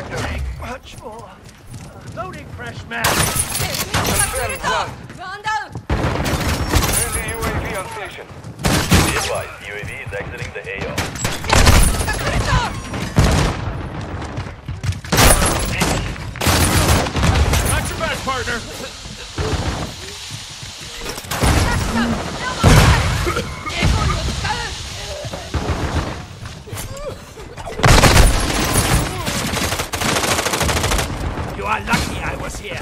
objective. Much more. Loading fresh man. Gone down. Friendly UAV on station. Be advised, UAV is exiting the AO. Got your back, partner. You are lucky I was here.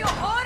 Your